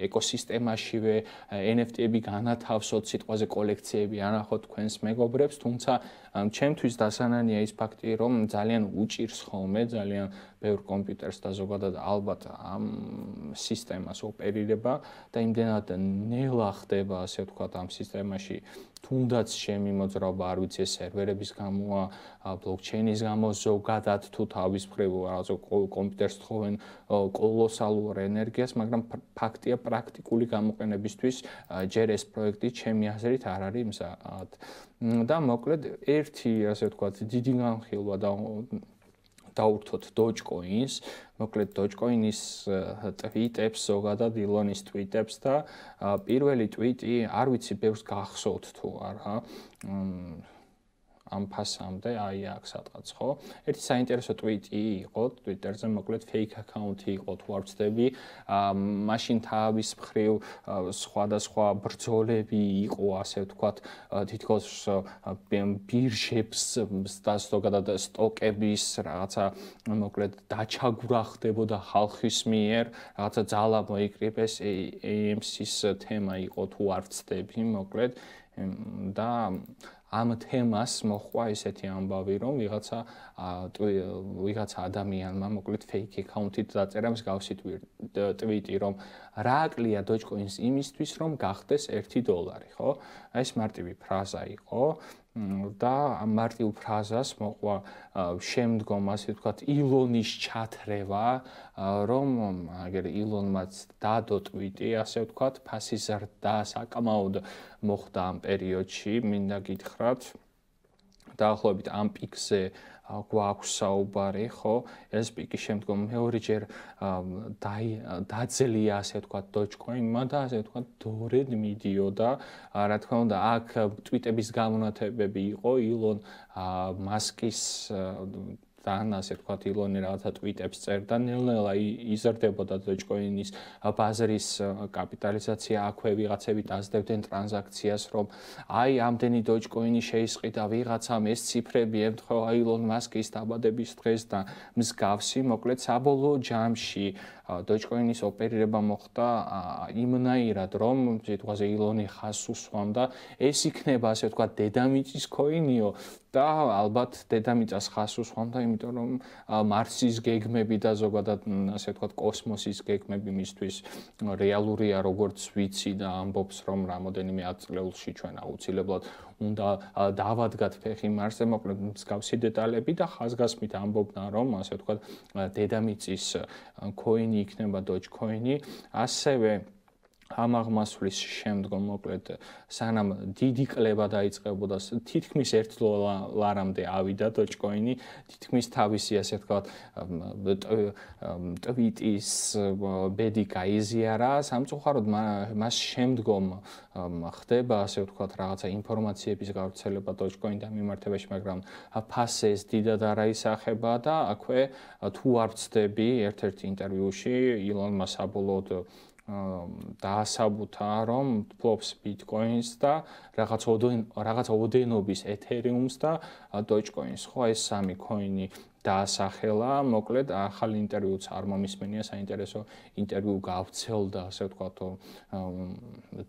ეკოსისტემაშივე эн эф ტიები განათავსოთ სიტყვაზე კოლექციები ანახოთ თქვენს მეგობრებს თუმცა ჩემთვის დასანანია ის ფაქტი რომ ძალიან უჭირს ხოლმე ძალიან ბევრ კომპიუტერს და ზოგადად ალბათ ამ სისტემას ოპერირება და იმდენად ნელა ხდება ასე ვთქვათ ამ სისტემაში თუნდაც შემიმოძრავა არ ვიცი სერვერების გამოა ბლოკჩეინის გამო ზოგადად თუ თავის მხრივ რაღაცა კომპიუტერს თხოვენ კოლოსალურ ენერგიას მაგრამ ფაქტია პრაქტიკული გამოყენებისთვის ჯერ ეს პროექტი ჩემი აზრით არ არის მზად და მოკლედ ერთი ასე ვთქვათ დიდი განხილვა და დაურთოთ დოჯკოინს მოკლედ დოჯკოინის ტვიტებს ზოგადად ილონის ტვიტებს და პირველი ტვიტი არ ვიცი ბევრს გახსოვთ თუ არა am ფასამდე აი აქ სადღაც ხო ერთი საინტერესო ტვიტი იყო Twitter-ზე მოკლედ fake account-ი იყო თუ არ ვცდები მაშინ თავის მხრივ სხვადასხვა ბრძოლები იყო ასე ვთქვათ თითქოს ბირჟებს და სტოკების რაღაცა მოკლედ დაჩაგვრა ხდებოდა ხალხის მიერ რაღაცა ძალა მოიკრიბეს A M C-ის თემა იყო თუ არ ვცდები მოკლედ და ამ თემას მოხდა ესეთი ამბავი რომ ვიღაცა ვიღაცა ადამიანმა მოკლედ fake account-ით დაწერა მსგავსი ტვიტი რომ რა აკლია Dogecoin-ს იმისთვის რომ გახდეს ერთი დოლარი ხო ეს მარტივი ფრაზა იყო და ამ მარტივ ფრაზას მოყვა შემდგომ ასე ვთქვათ ილონის ჩათრევა რომ აგერ ილონმაც დადო ტვიტი ასე ვთქვათ ფასის ზრდა საკმაოდ მოხდა ამ პერიოდში მინდა გითხრათ დაახლოებით ამ პიკზე გვაქვს საუბარი ხო ეს პიკი შემდგომ მეორეჯერ დაძელია ასე ვთქვათ Dogecoin-მა და ასე ვთქვათ დორედ მიდიოდა რა თქმა უნდა აქ ტვიტების გამონათებები იყო ილონ მასკის თან ასე ვთქვათ ილონი რაღაცა ტვიტებს წერდა ნელ-ნელა იზრდებოდა Dogecoin-ის ბაზრის კაპიტალიზაცია აქვე ვიღაცები დაძდებდნენ ტრანზაქციას რომ აი ამდენი Dogecoin-ი შეისყიდა ვიღაცამ ეს ციფრები ემთხვევა ილონ მასკის დაბადების დღეს და მსგავსი მოკლედ საბოლოო ჯამში Dogecoin-ის ოპერირება მოხდა იმნაირად რომ სიტყვაზე ილონი ხას უსვამდა ეს იქნება ასე ვთქვათ დედამიწის კოინიო და ალბათ დედამიწას ხას უსვამდა იმიტომ რომ მარსის გეგმები და ზოგადად ასე ვთქვათ კოსმოსის გეგმები მისთვის რეალურია როგორც ვიცი და ამბობს რომ რამოდენიმე ათწლეულში ჩვენ აუცილებლად უნდა დავადგათ ფეხი მარსზე მოკლედ მსგავსი დეტალები და ხაზგასმით ამბობდნენ რომ ასე ვთქვათ დედამიწის კოინი იქნება Dogecoin-ი ასევე ამ აღმასვლის შემდგომ მოკლედ სანამ დიდი კლება დაიწყებოდა თითქმის ერთ დოლარამდე ავიდა Dogecoin-ი თითქმის თავისი ასე ვთქვათ ტვიტის ბედი გაიზიარა სამწუხაროდ მას შემდგომ ხდება ასე ვთქვათ რაღაცა ინფორმაციების გავრცელება Dogecoin-დან მიმართებაში მაგრამ ფასზე ეს დიდად არ აისახება და აქვე თუ არ ვცდები ერთ-ერთ ინტერვიუში ილონმა საბოლოოდ დაასაბუთა რომ ფლობს ბიტკოინს და რაღაც რაღაც ოდენობის ეთერიუმს და დოჯკოინს ხო ეს სამი კოინი დაასახელა მოკლედ ახალი ინტერვიუც არ მომისმენია საინტერესო ინტერვიუ გავცელდა ასე ვთქვათ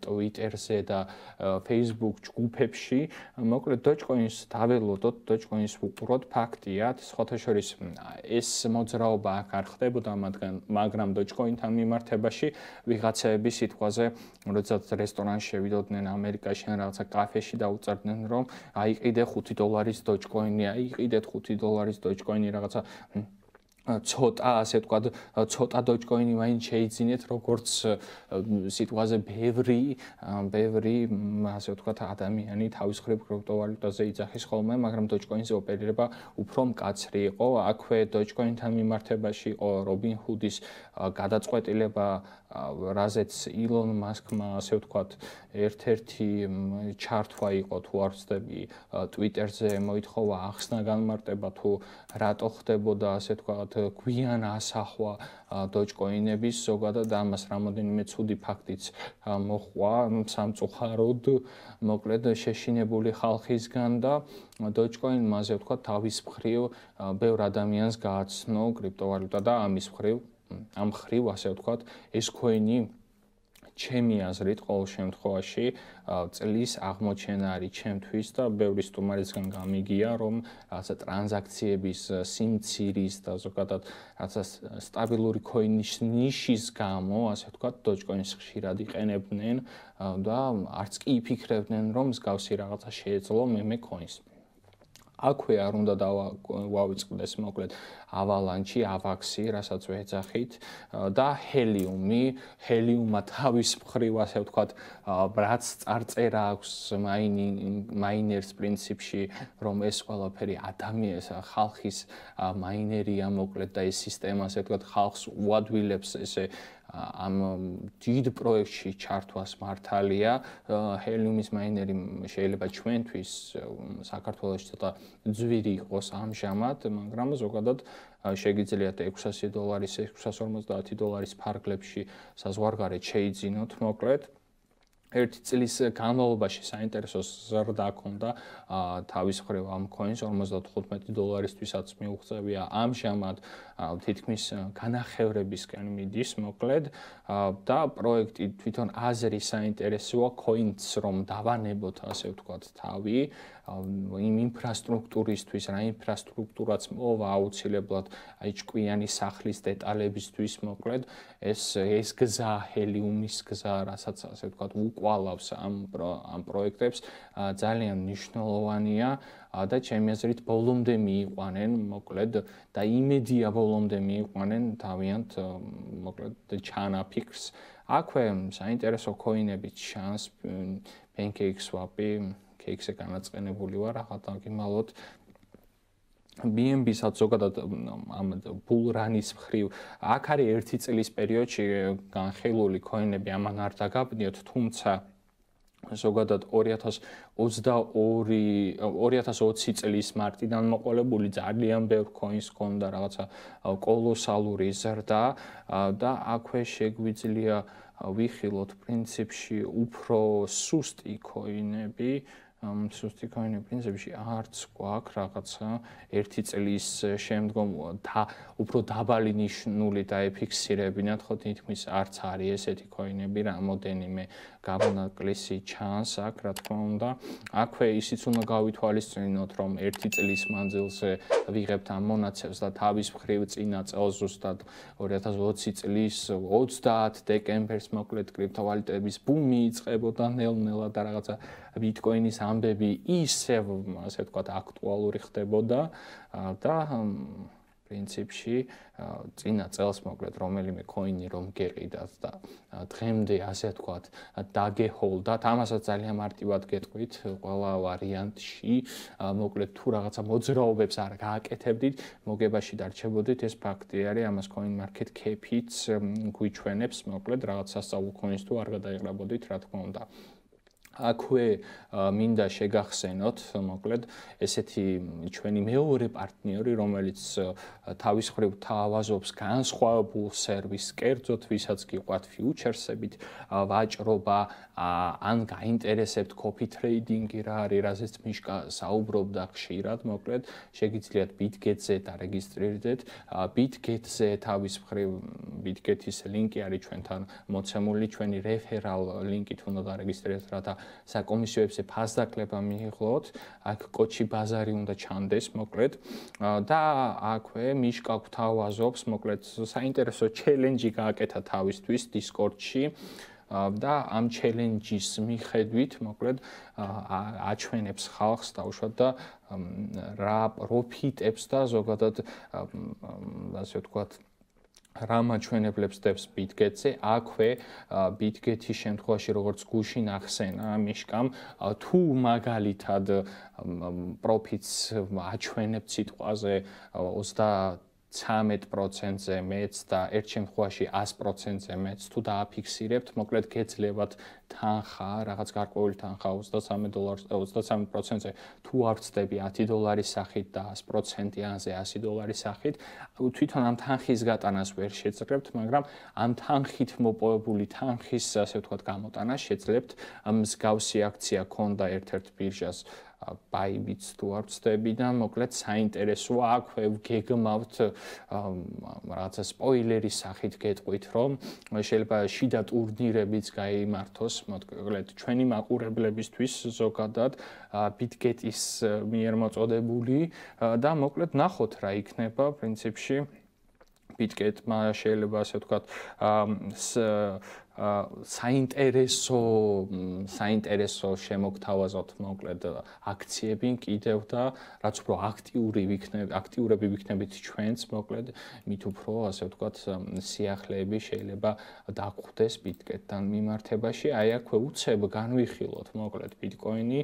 Twitter-ზე და Facebook ჯგუფებში მოკლედ Dogecoin-ს დაველოდოთ Dogecoin-ს უყუროთ ფაქტია სხვათა შორის ეს მოძრაობა აქ არ ხდებოდა მაგრამ მაგრამ Dogecoin-თან მიმართებაში ვიღაცები სიტყვაზე როდესაც რესტორანში შევიდოდნენ ამერიკაში ან რაღაცა კაფეში დაუწერდნენ რომ აი ყიდე ხუთი დოლარის Dogecoin-ი აი ყიდე ხუთი დოლარის Dogecoin-ი რაღაცა ცოტა ასე ვთქვათ ცოტა Dogecoin-ი მაინც შეიძინეთ როგორც სიტყვაზე ბევრი ბევრი ასე ვთქვათ ადამიანი თავის ხრივ კრიპტოვალუტაზე იძახის ხოლმე მაგრამ Dogecoin-ზე ოპერირება უფრო მკაცრი იყო აქვე Dogecoin-თან მიმართებაში იყო Robinhood-ის გადაწყვეტილება რაზეც Elon Musk-მა ასე ვთქვათ ერთ-ერთი ჩართვა იყო თუ არ ვცდები Twitter-ზე მოითხოვა ახსნა განმარტება თუ რატო ხდებოდა ასე ვთქვათ გვიან ასახვა Dogecoin-ების ზოგადად ამას რამოდენიმე ცუდი ფაქტიც მოხდა სამწუხაროდ მოკლედ შეშინებული ხალხისგან და Dogecoin-მა ასე ვთქვათ თავის მხრივ ბევრ ადამიანს გააცნო კრიპტოვალუტა და ამის მხრივ ამ მხრივ ასე ვთქვათ ეს კოინი ჩემი აზრით ყოველ შემთხვევაში წლის აღმოჩენა არის ჩემთვის და ბევრი სტუმარისგან გამიგია რომ რაღაცა ტრანზაქციების სიმცირის და ზოგადად რაღაცა სტაბილური კოინის ნიშის გამო ასე ვთქვათ Dogecoin-ს ხშირად იყენებდნენ და არც კი იფიქრებდნენ რომ მსგავსი რაღაცა შეეძლო meme coin-ს აქვე არ უნდა დავავიწყდეს მოკლედ ავალანჩი, ავაქსი, რასაც ვეძახით და ჰელიუმი, ჰელიუმა თავის მხრივ ასე ვთქვათ, რაც წარწერა აქვს მაინერს პრინციპში, რომ ეს ყველაფერი ადამიანის, ხალხის მაინერია მოკლედ და ეს სისტემა ასე ვთქვათ, ხალხს უადვილებს ესე ამ დიდ პროექტში ჩართვას მართალია ჰელიუმის მაინერი შეიძლება ჩვენთვის საქართველოში ცოტა ძვირი იყოს ამჟამად, მაგრამ ზოგადად შეგიძლიათ ექვსასი დოლარის, ექვსას ორმოცდაათი დოლარის ფარგლებში საზღვარგარეთ შეიძინოთ მოკლედ. ერთი წლის განმავლობაში საინტერესო ზრდა ჰქონდა თავის ხრივ ამ კოინს ორმოცდათხუთმეტი დოლარისთვისაც მიუღწევია ამჟამად თითქმის განახევრებისკენ მიდის მოკლედ და პროექტი თვითონ აზრი საინტერესოა კოინს რომ დავანებოთ ასე ვთქვათ თავი იმ ინფრასტრუქტურისთვის რა ინფრასტრუქტურაც მოვა აუცილებლად აი ჭკვიანი სახლის დეტალებისთვის მოკლედ ეს ეს გზა ჰელიუმის გზა რასაც ასე ვთქვათ უკვალავს ამ ამ პროექტებს ძალიან მნიშვნელოვანია და ჩემი აზრით ბოლომდე მიიყვანენ მოკლედ და იმედია ბოლომდე მიიყვანენ თავიანთ მოკლედ ჩანაფიქს აქვე საინტერესო კოინებით შანს pancake swap-ი ექსე განაწყენებული ვარ ახლა გიმალოთ ბი ენ ბისაც ზოგადად ამ ბულრანის ხრივ აქ არის ერთი წლის პერიოდში განხილული კოინები ამან არ დაგაბნიოთ თუმცა ზოგადად ორი ათას ოცდაორი ორი ათას ოცი წლის მარტიდან მოყოლებული ძალიან ბევრ კოინს ჰქონდა რაღაცა კოლოსალური ზრდა და აქვე შეგვიძლია ვიხილოთ პრინციპში უფრო სუსტი კოინები სუსტი კოინები პრინციპში არც გვაქვს რაღაცა ერთი წლის შემდგომ და უფრო დაბალი ნიშნული დაიფიქსირებინათ ხო თითქმის არც არის ესეთი კოინები რამოდენიმე გამონაკლისი ჩანს აქ რა თქმა უნდა აქვე ისიც უნდა გავითვალისწინოთ რომ ერთი წლის მანძილზე ვიღებთ ამ მონაცემს და თავის მხრივ წინა წელს ზუსტად ორი ათას ოცი წლის ოცდაათ დეკემბერს მოკლედ კრიპტოვალუტების ბუმი იწყებოდა ნელ-ნელა და რაღაცა ბიტკოინის ამბები ისევ ასე ვთქვათ აქტუალური ხდებოდა და პრინციპში წინა წელს მოკლედ რომელიმე კოინი რომ გეყიდათ და დღემდე ასე ვთქვათ დაგეჰოლდათ ამასაც ძალიან მარტივად გეტყვით ყველა ვარიანტში მოკლედ თუ რაღაცა მოძრაობებს არ გააკეთებდით მოგებაში დარჩებოდით ეს ფაქტი არის ამას coin market cap-იც გვიჩვენებს მოკლედ რაღაც სასწაულ კოინს თუ არ გადაეყრებოდით რა თქმა უნდა აქვე მინდა შეგახსენოთ მოკლედ ესეთი ჩვენი მეორე პარტნიორი რომელიც თავის ხრივ თავაზობს განსხვავებულ სერვისს კერძოდ ვისაც გიყვართ ფიუჩერსებით ვაჭრობა ან გაინტერესებთ კოფი ტრეიდინგი რა არის რასაც მიშკა საუბრობდა ხშირად მოკლედ შეგიძლიათ bitget-ზე დარეგისტრირდეთ bitget-ზე თავის ხრივ bitget-ის ლინკი არის ჩვენთან მოცემული ჩვენი რეფერალ ლინკით უნდა დარეგისტრირდეთ რათა საკომისიოებზე ფასდაკლება მიიღოთ, აქ კოჩი ბაზარი უნდა ჩანდეს მოკლედ და აქვე მიშკა გვთავაზობს მოკლედ საინტერესო ჩელენჯი გააკეთა თავისთვის Discord-ში და ამ ჩელენჯის მიხედვით მოკლედ აჩვენებს ხალხს თავშოთ და რა პროფიტებს და ზოგადად ასე ვთქვათ რამ აჩვენებლებს დებს bitget-ზე, აქვე bitget-ის შემთხვევაში როგორც გუშინ ახსენა მიშკამ, თუ მაგალითად პროფიტს აჩვენებს სიტყვაზე ოცდათვრამეტ პროცენტზე მეც და ერთ შემთხვევაში백 პროცენტზე მეც თუ დააფიქსირებთ, მოკლედ გეძლევათ თანხა, რაღაც გარკვეული თანხა ოცდათვრამეტ დოლარს ოცდათვრამეტ პროცენტზე თუ არ ვწდები ათი დოლარის სახით და백 პროცენტი ანზე ასი დოლარის სახით, თვითონ ამ თანხის გატანას ვერ შეძლებთ, მაგრამ ამ თანხით მოპოვებული თანხის, ასე ვთქვათ, გამოტანა შეძლებთ. მსგავსი აქცია ქონდა ერთ-ერთ ბირჟას Bybit თუ არ ვწდები და მოკლედ საინტერესოა აქვე გეგმავთ რაღაცა სპოილერის სახით გეტყვით რომ შეიძლება შიდა ტურნირებიც გაიმართოს მოკლედ ჩვენი მაყურებლებისთვის ზოგადად bitget-ის მიერ მოწოდებული და მოკლედ ნახოთ რა იქნება პრინციპში bitget-მა შეიძლება ასე ვთქვათ საინტერესო საინტერესო შემოგთავაზოთ მოკლედ აქციები კიდევ და რაც უფრო აქტიური ვიქნებით აქტიურები ვიქნებით ჩვენც მოკლედ მით უფრო ასე ვთქვათ სიახლეები შეიძლება დაგხვდეს ბიტკეტთან მიმართებაში აი აქ უცებ განვიხილოთ მოკლედ ბიტკოინი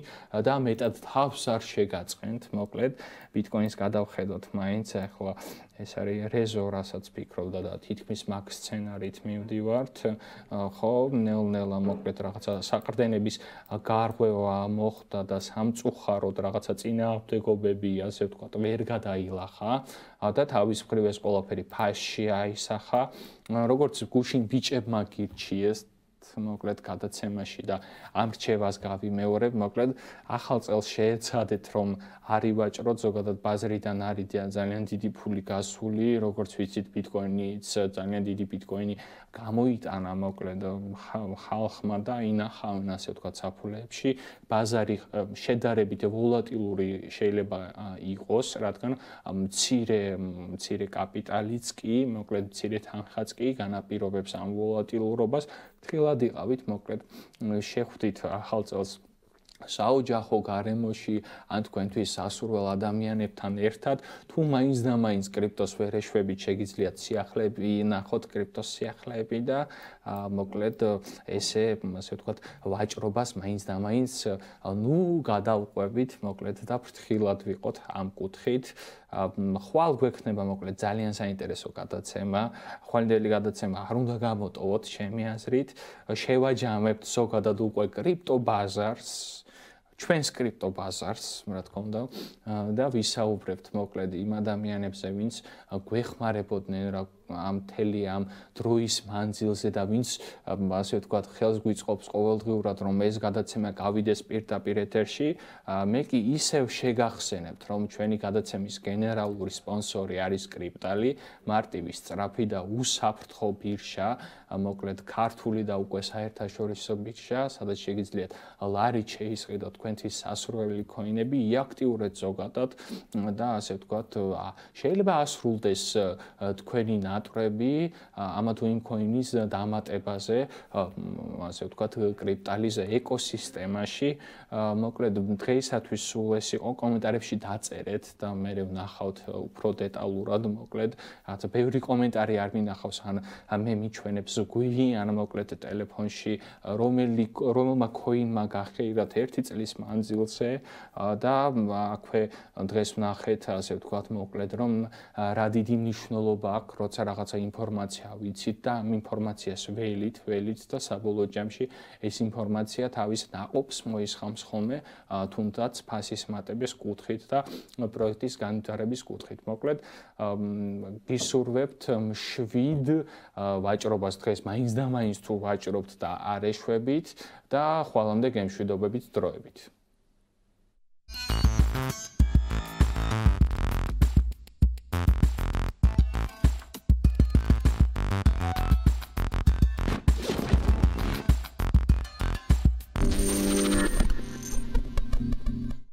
და მეტად თავს არ შეგაწყენთ მოკლედ ბიტკოინს გადავხედოთ მაინც ახლა ეს არის რეზო რასაც ფიქრობ და თითქმის მაგ სცენარით მივდივართ ხო ნელ-ნელა მოკლედ რაღაცა საყრდენების გარღვევა მოხდა და სამწუხაროდ რაღაცა წინააღმდეგობები ასე ვთქვათ ვერ გადაილახა და თავის მხრივ ეს ყველაფერი ფასში აისახა როგორც გუშინ ბიჭებმა გირჩიეს მოკლედ გადაცემაში და ამ რჩევას გავიმეორებ მოკლედ ახალ წელს შეეცადეთ რომ არივაჭროთ ზოგადად ბაზრიდან არის ძალიან დიდი ფული გასული როგორც ვიცით ბიტკოინიც ძალიან დიდი ბიტკოინი გამოიტანა მოკლედ ხალხმა და ინახავენ ასე ვთქვათ საფულეებში ბაზარი შედარებით ვოლატილური შეიძლება იყოს რადგან მცირე მცირე კაპიტალიც კი მოკლედ მცირე თანხაც კი განაპირობებს ამ ვოლატილურობას ხილად იყავით მოკლედ შეხვდით ახალ წელს საოჯახო გარემოში ან თქვენთვის სასურველ ადამიანებთან ერთად თუ მაინც და მაინც კრიპტოს ვერ ეშვებით შეგიძლიათ სიახლეები ნახოთ კრიპტოს სიახლეები და მოკლედ ესე ასე ვთქვათ ვაჭრობას მაინც და მაინც ნუ გადავყვებით მოკლედ და ფრთხილად ვიყოთ ამ კუთხით ხვალ გვექნება მოკლედ ძალიან საინტერესო გადაცემა ხვალდელი გადაცემა არ უნდა გამოტოვოთ ჩემი აზრით შევაჯამებთ ზოგადად უკვე კრიპტო ბაზარს ჩვენს კრიპტო ბაზარს, რა თქმა უნდა, და ვისაუბრებთ მოკლედ იმ ადამიანებზე, ვინც გვეხმარებოდნენ რა ამ თელი ამ დროის მანძილზე და ვინც ასე ვთქვათ, ხელს გვიწყობს ყოველდღიურად, რომ ეს გადაცემა გავიდეს პირდაპირ ეთერში, მე კი ისევ შეგახსენებთ, რომ ჩვენი გადაცემის გენერალური სპონსორი არის კრიპტალი, მარტივის სწრაფი და უსაფრთხო ბირჟა, მოკლედ ქართული და უკვე საერთაშორისო ბირჟა, სადაც შეგიძლიათ ლარით შეისყიდოთ თქვენთვის სასურველი კოინები, იაქტიურეთ ზოგადად და ასე ვთქვათ, შეიძლება ასრულდეს თქვენი ნატრები ამა თუ იმ კოინის დამატებაზე ასე ვთქვათ კრიპტალის ეკოსისტემაში მოკლედ დღეისათვის სულ ეს იყო კომენტარებში დაწერეთ და მე ვნახავთ უფრო დეტალურად მოკლედ რაღაც ბევრი კომენტარი არ მინახავს ან მე მიჩვენებს გვიან მოკლედ ტელეფონში რომელი რომელმა კოინმა გახეირათ ერთი წლის მანძილზე და აქვე დღეს ვნახეთ ასე ვთქვათ მოკლედ რომ რა დიდი მნიშვნელობა აქვს როცა რაღაცა ინფორმაცია ვიცით და ამ ინფორმაციას ველით, ველით და საბოლოო ჯამში ეს ინფორმაცია თავის ნაყოფს მოისხამს ხოლმე თუნდაც ფასის მატების კუთხით და პროექტის განვითარების კუთხით. მოკლედ გისურვებთ შვიდ ვაჭრობას დღეს მაინც და მაინც თუ ვაჭრობთ და არ ეშვებით და ხვალამდე გემშვიდობებით დროებით.